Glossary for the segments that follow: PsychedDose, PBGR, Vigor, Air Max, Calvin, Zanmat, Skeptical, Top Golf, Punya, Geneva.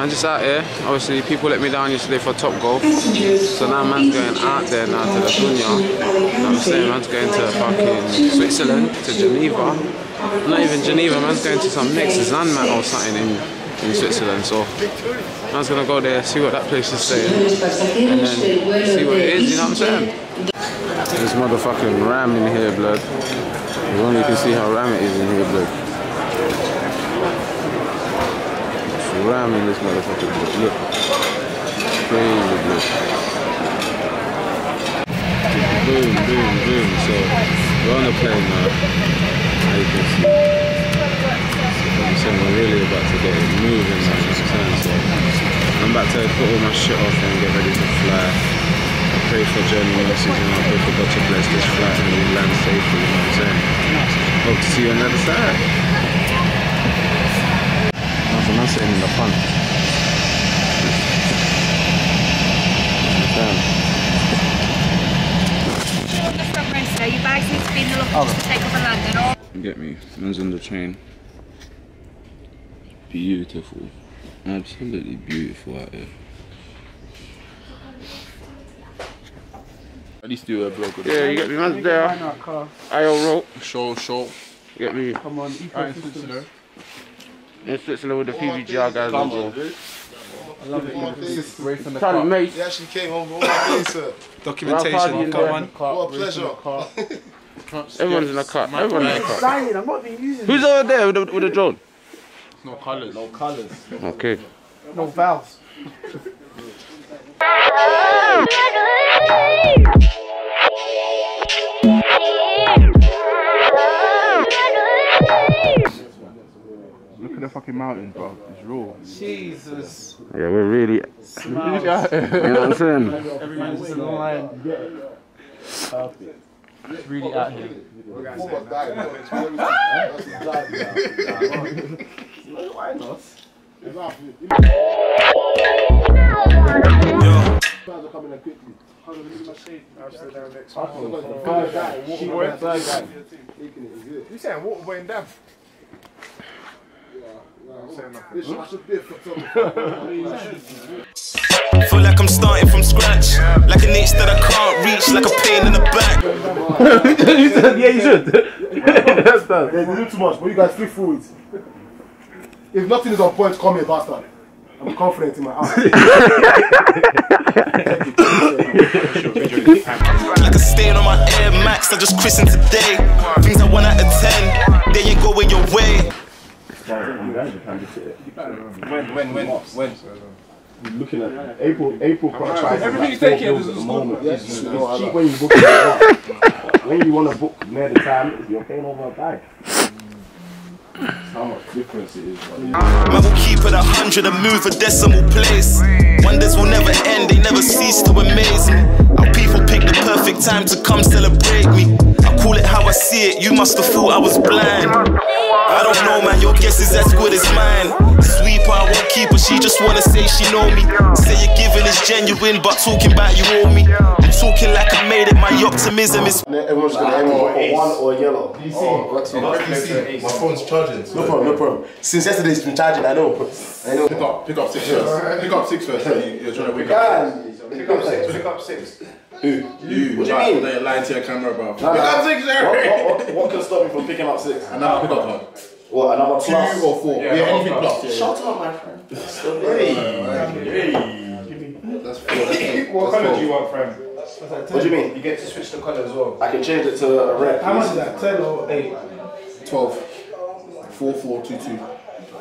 I'm just out here. Obviously people let me down yesterday for Top Golf, so now man's going out there now to the Punya. I'm saying man's going to fucking Switzerland, to Geneva. Not even Geneva, man's going to some next Zanmat or something in Switzerland. So man's gonna go there, see what that place is saying, and then see what it is, you know what I'm saying? There's motherfucking ram in here, blood. If only you can see how ram it is in here, blood. Ram in this motherfucker, look. Crazy, look. Boom, boom, boom. So, we're on a plane now. Now you can see. I'm saying we're really about to get it moving now. So, I'm about to put all my shit off and get ready to fly. I pray for journey losses and I pray for God to bless this flight and we land safely, you know what I'm saying? Hope to see you on the other side. I'm sitting in the front. Get me, man's on the train. Beautiful, absolutely beautiful out here. At least do a vlog. Yeah, you get me, man's there. I'll rope. Show. Get me. Come on, ecosystem. In Switzerland with the PBGR guys on board. I love it. Charlie, mate. He actually came home all my days, sir. Documentation, come on. What a pleasure. Everyone's in the car. Everyone's in the car. I'm not even using it. Who's over there with the drone? No colours. No colours. Okay. No valves. The fucking mountain, bro. It's raw. Jesus. Yeah, we're really. You know what I'm saying? Everyone's in line. It's really out here. You saying water weighing down? Feel like I'm starting from scratch, like an itch that I can't reach, like a pain in the back. You said, yeah, you should. That's that. Yeah, you do too much, but you guys flip forward. If nothing is on point, call me a bastard. I'm confident in my ass. Like a stain on my Air Max, I just christened today. Things I 1 out of 10, they ain't going your way. When? You're looking at April price. Everything you take here is at the moment. Yeah, it's cheap when you book it. When you want to book near the time, you're paying over a bag. How much difference it is. Man will keep it 100 and move a decimal place. Wonders will never end, they never cease to amaze me. Our people pick the perfect time to come celebrate me. I call it how I see it, you must have thought I was blind. I don't know, man, your guess is as good as mine. Sweeper, I won't keep her, she just wanna say she know me. Say your giving is genuine, but talking about you owe me. I'm talking like I made it, my optimism is. Everyone's gonna aim for one or yellow. Do you see? My phone's charged. No problem. Since yesterday it's been charging, I know. Pick up six first. Pick up six first. You're trying to wake up. Pick up six. Who? You. What do you mean? Don't lie to your camera, bro. Pick up six, what can stop me from picking up six? And now pick up one. What, another plus? 2 or 4? Yeah, anything plus. Yeah. Shut up, my friend. Hey. That's 4. What colour do you want, friend? What do you mean? You get to switch the colour as well. I can change it to a red. How much is that? 10 or 8? 12. 4, 4, 2,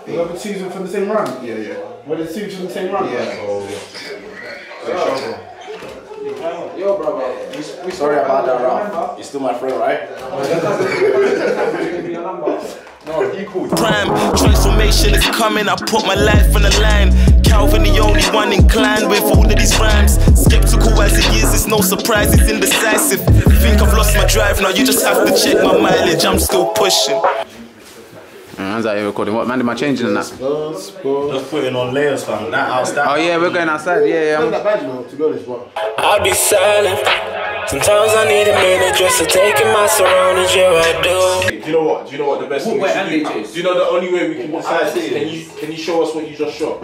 2. You're over 2s from the same round? Yeah. Well, it's two from the same run. Yeah. Oh. Yo, brother. We sorry about that, Ralph. You're still my friend, right? No, he cool. Prime transformation is coming. I put my life on the line. Calvin, the only one inclined with all of these rhymes. Skeptical as it is, it's no surprise, it's indecisive. Think I've lost my drive now, you just have to check my mileage, I'm still pushing. Man's out here recording. What, man, am I changing and that? Just putting on layers, fam. That house, that. Oh, yeah, we're going outside, yeah, yeah. Not that bad, you know, to be honest, what? I'll be silent. Sometimes I need a minute just to take in my surroundings, yeah, I do. Do you know what? Do you know what the best thing we should do? Do you know the only way we can decide is, can you show us what you just shot?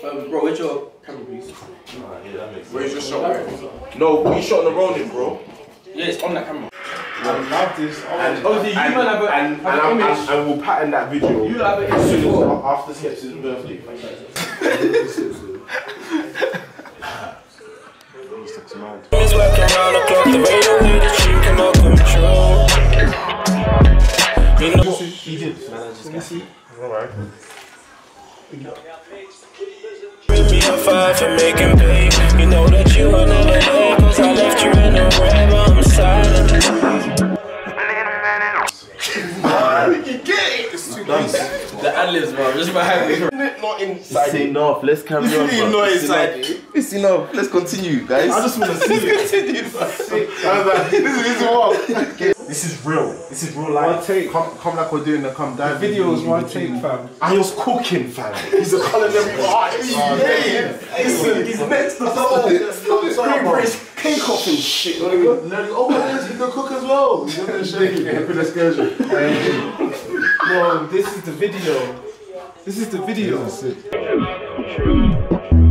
Bro, where's your camera, please? Yeah, that makes sense. Where's your shot? No, we shot on the rolling, bro. Yeah, it's on that camera. I love this. And we'll pattern that video. You have it as soon as after Skeps' birthday. It's working round the clock, the radar that you cannot control. He did. Let me see. Alright. For making pay, you know that you are not alone, cause I left you in a room, I'm silent. We can get it! It's too nice. The ad-libs, bro, just behind me. Not inside. It's enough, let's carry on. It's enough, let's continue, guys. I just want to see it. Let's continue, bro. This is real. This is real life. One take. Come like we're doing the come down. The video was one take, fam. I was cooking, fam. He's a culinary artist. He's next to the whole cake off and shit. Oh, my goodness, he can cook as well. He's gonna show you. No, this is the video. This is the video.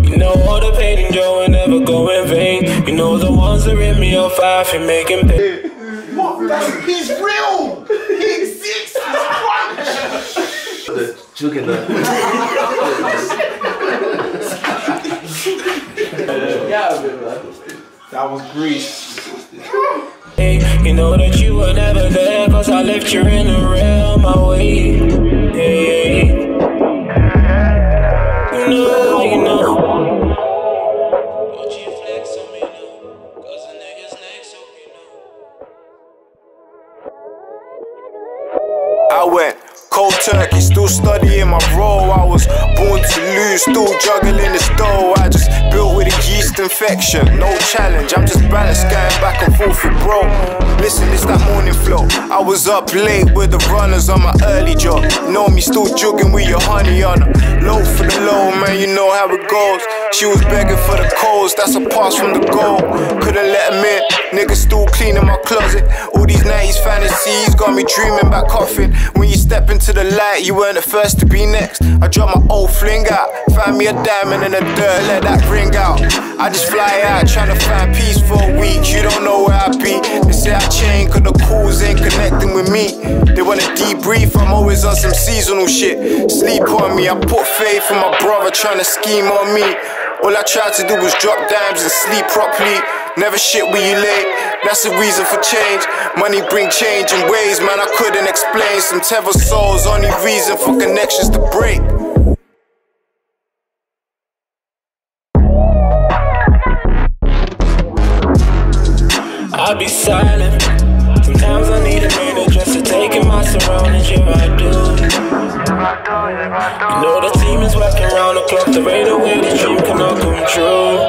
You know all the pain and joy never go in vain. You know the ones that rip me off off and making pay. What? That's, he's real! He exists! He's crunch! The chicken though. That was Greece. Hey, you know that you were never there, cause I left you in the realm my way. Hey, you know. I went cold turkey, still studying my role. I was born to lose, still juggling this dough. I just built with a yeast infection, no challenge. I'm just balanced, going back and forth with bro. Listen, it's that morning flow. I was up late with the runners on my early job. Know me, still jogging with your honey on her. Low for the low, man, you know how it goes. She was begging for the coals, that's a pass from the goal. Couldn't let him in, niggas still cleaning my closet. All these 90s fantasies got me dreaming about coughing. When you step into the light, you weren't the first to be next. I dropped my old fling out, find me a diamond in the dirt, let that ring out. I just fly out, trying to find peace for a week. You don't know where I be. They say I changed, cause the calls ain't connecting with me. They wanna debrief, I'm always on some seasonal shit. Sleep on me, I put faith in my brother, trying to scheme on me. All I tried to do was drop dimes and sleep properly. Never shit when you late, that's the reason for change. Money bring change in ways, man, I couldn't explain. Some tether souls, only reason for connections to break. I'll be silent. Sometimes I need a minute just to take in my surroundings, yeah, I do. You know the team is working round the clock, the rate of way the dream cannot come true.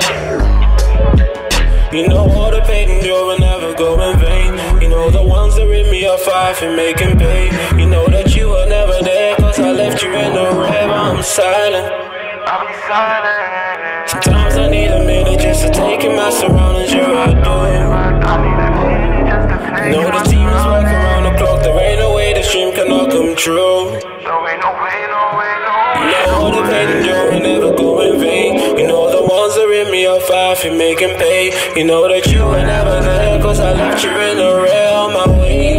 You know all the pain and joy will never go in vain. You know the ones that rip me off off and making pay. You know that you were never there, cause I left you in the rain. I'm silent. I'll be silent. Sometimes I need a minute just to take in my surroundings, yeah, I do. I need a minute just to take in my surroundings. You know the team is working round the clock, the rain away the dream cannot come true. If you're making pay, you know that you were never there, cause I left you in the realm, my way.